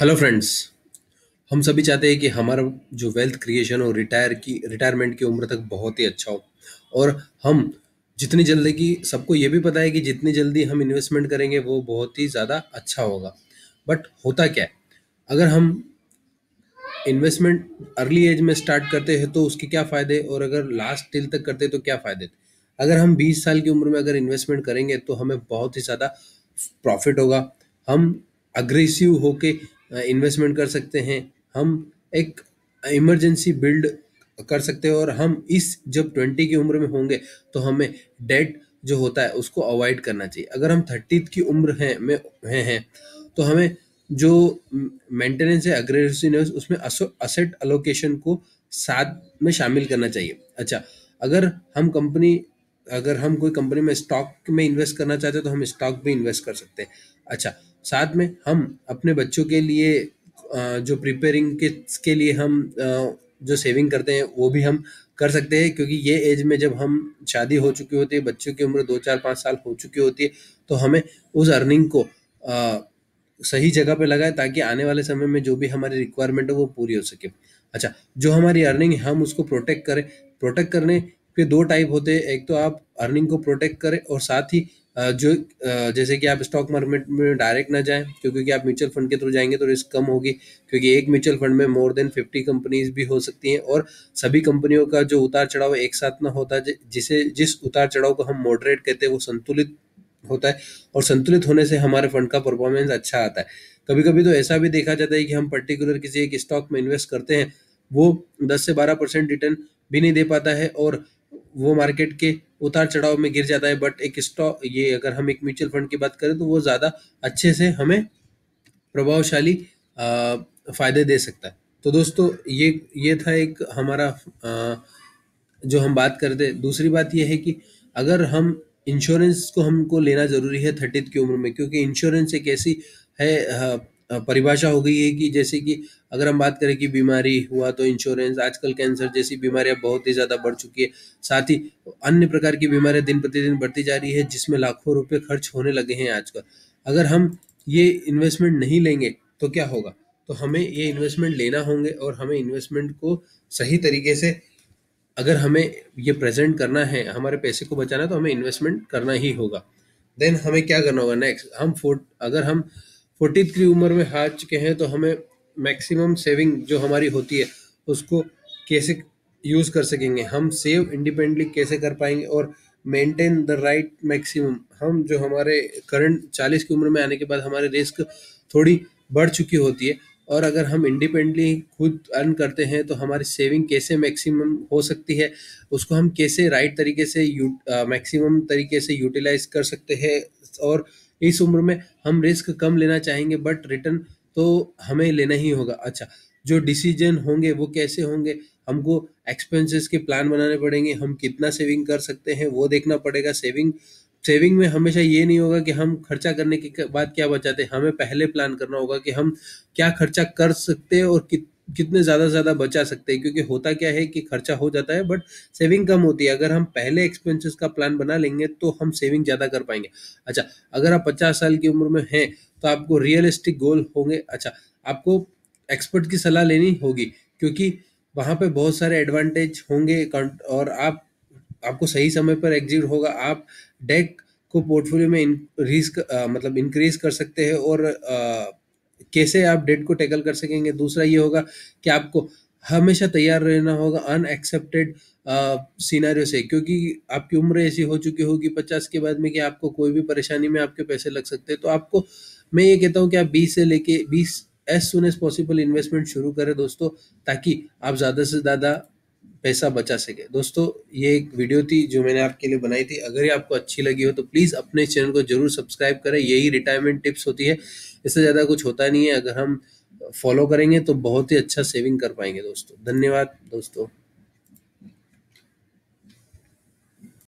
Hello friends, हम सभी चाहते हैं कि हमारा जो वेल्थ क्रिएशन और रिटायरमेंट की उम्र तक बहुत ही अच्छा हो। और हम जितनी जल्दी की सबको ये भी पता है कि जितनी जल्दी हम इन्वेस्टमेंट करेंगे वो बहुत ही ज़्यादा अच्छा होगा। बट होता क्या है, अगर हम इन्वेस्टमेंट अर्ली एज में स्टार्ट करते हैं तो उसके क्या फ़ायदे, और अगर लास्ट टिल तक करते तो क्या फ़ायदे। अगर हम 20 साल की उम्र में अगर इन्वेस्टमेंट करेंगे तो हमें बहुत ही ज़्यादा प्रॉफिट होगा। हम अग्रेसिव होके इन्वेस्टमेंट कर सकते हैं, हम एक इमरजेंसी बिल्ड कर सकते हैं, और हम जब 20 की उम्र में होंगे तो हमें डेट जो होता है उसको अवॉइड करना चाहिए। अगर हम 30 की उम्र हैं तो हमें जो मेंटेनेंस है, अग्रेसिवनेस, उसमें असेट एलोकेशन को साथ में शामिल करना चाहिए। अच्छा, अगर हम कोई कंपनी में स्टॉक में इन्वेस्ट करना चाहते हैं तो हम स्टॉक भी इन्वेस्ट कर सकते हैं। अच्छा, साथ में हम अपने बच्चों के लिए जो प्रिपेयरिंग किड्स के लिए हम जो सेविंग करते हैं वो भी हम कर सकते हैं, क्योंकि ये एज में जब हम शादी हो चुकी होती है, बच्चों की उम्र 2 4 5 साल हो चुकी होती है, तो हमें उस अर्निंग को सही जगह पे लगाए ताकि आने वाले समय में जो भी हमारी रिक्वायरमेंट हो वो पूरी हो सके। अच्छा, जो हमारी अर्निंग है हम उसको प्रोटेक्ट करें। प्रोटेक्ट करने के 2 टाइप होते हैं, एक तो आप अर्निंग को प्रोटेक्ट करें और साथ ही जो जैसे कि आप स्टॉक मार्केट में डायरेक्ट ना जाएं, क्योंकि आप म्यूचुअल फंड के थ्रू जाएंगे तो रिस्क कम होगी, क्योंकि एक म्यूचुअल फंड में मोर देन 50 कंपनीज भी हो सकती हैं और सभी कंपनियों का जो उतार चढ़ाव एक साथ ना होता, जिस उतार चढ़ाव को हम मॉडरेट कहते हैं वो संतुलित होता है, और संतुलित होने से हमारे फंड का परफॉर्मेंस अच्छा आता है। कभी कभी तो ऐसा भी देखा जाता है कि हम पर्टिकुलर किसी एक स्टॉक में इन्वेस्ट करते हैं, वो 10 से 12% रिटर्न भी नहीं दे पाता है और वो मार्केट के उतार चढ़ाव में गिर जाता है। बट अगर हम एक म्यूचुअल फंड की बात करें तो वो ज़्यादा अच्छे से हमें प्रभावशाली फ़ायदे दे सकता है। तो दोस्तों, ये था एक हमारा जो हम बात करते हैं। दूसरी बात ये है कि अगर हम इंश्योरेंस को हमको लेना ज़रूरी है 30 की उम्र में, क्योंकि इंश्योरेंस एक ऐसी परिभाषा हो गई है कि जैसे कि अगर हम बात करें कि बीमारी हुआ तो इंश्योरेंस, आजकल कैंसर जैसी बीमारियां बहुत ही ज़्यादा बढ़ चुकी है, साथ ही अन्य प्रकार की बीमारियां दिन प्रतिदिन बढ़ती जा रही है जिसमें लाखों रुपए खर्च होने लगे हैं आजकल। अगर हम ये इन्वेस्टमेंट नहीं लेंगे तो क्या होगा, तो हमें ये इन्वेस्टमेंट लेना होंगे और हमें इन्वेस्टमेंट को सही तरीके से, अगर हमें ये प्रेजेंट करना है, हमारे पैसे को बचाना है, तो हमें इन्वेस्टमेंट करना ही होगा। देन हमें क्या करना होगा नेक्स्ट, अगर हम 40 की उम्र में आ चुके हैं तो हमें मैक्सिमम सेविंग जो हमारी होती है उसको कैसे यूज़ कर सकेंगे, हम सेव इंडिपेंडेंटली कैसे कर पाएंगे, और मेंटेन द राइट मैक्सिमम। हम जो हमारे करंट 40 की उम्र में आने के बाद हमारे रिस्क थोड़ी बढ़ चुकी होती है, और अगर हम इंडिपेंडेंटली खुद अर्न करते हैं तो हमारी सेविंग कैसे मैक्सिमम हो सकती है, उसको हम कैसे राइट तरीके से मैक्सिमम तरीके से यूटिलाइज कर सकते हैं। और इस उम्र में हम रिस्क कम लेना चाहेंगे बट रिटर्न तो हमें लेना ही होगा। अच्छा, जो डिसीजन होंगे वो कैसे होंगे, हमको एक्सपेंसेस के प्लान बनाने पड़ेंगे, हम कितना सेविंग कर सकते हैं वो देखना पड़ेगा। सेविंग में हमेशा ये नहीं होगा कि हम खर्चा करने के बाद क्या बचाते हैं, हमें पहले प्लान करना होगा कि हम क्या खर्चा कर सकते हैं और कितने ज़्यादा बचा सकते हैं, क्योंकि होता क्या है कि खर्चा हो जाता है बट सेविंग कम होती है। अगर हम पहले एक्सपेंसेस का प्लान बना लेंगे तो हम सेविंग ज़्यादा कर पाएंगे। अच्छा, अगर आप 50 साल की उम्र में हैं तो आपको रियलिस्टिक गोल होंगे। अच्छा, आपको एक्सपर्ट की सलाह लेनी होगी, क्योंकि वहाँ पे बहुत सारे एडवांटेज होंगे और आपको सही समय पर एग्जिट होगा। आप डेट को पोर्टफोलियो में इंक्रीज कर सकते हैं, और कैसे आप डेट को टैकल कर सकेंगे। दूसरा ये होगा कि आपको हमेशा तैयार रहना होगा अनएक्सेप्टेड सिनेरियो से, क्योंकि आपकी उम्र ऐसी हो चुकी होगी 50 के बाद में कि आपको कोई भी परेशानी में आपके पैसे लग सकते हैं। तो आपको मैं ये कहता हूँ कि आप 20 as soon as possible investment शुरू करें दोस्तों, ताकि आप ज़्यादा से ज़्यादा पैसा बचा सके। दोस्तों, ये एक वीडियो थी जो मैंने आपके लिए बनाई थी। अगर ये आपको अच्छी लगी हो तो प्लीज़ अपने चैनल को जरूर सब्सक्राइब करें। यही रिटायरमेंट टिप्स होती है, इससे ज़्यादा कुछ होता नहीं है। अगर हम फॉलो करेंगे तो बहुत ही अच्छा सेविंग कर पाएंगे दोस्तों। धन्यवाद दोस्तों।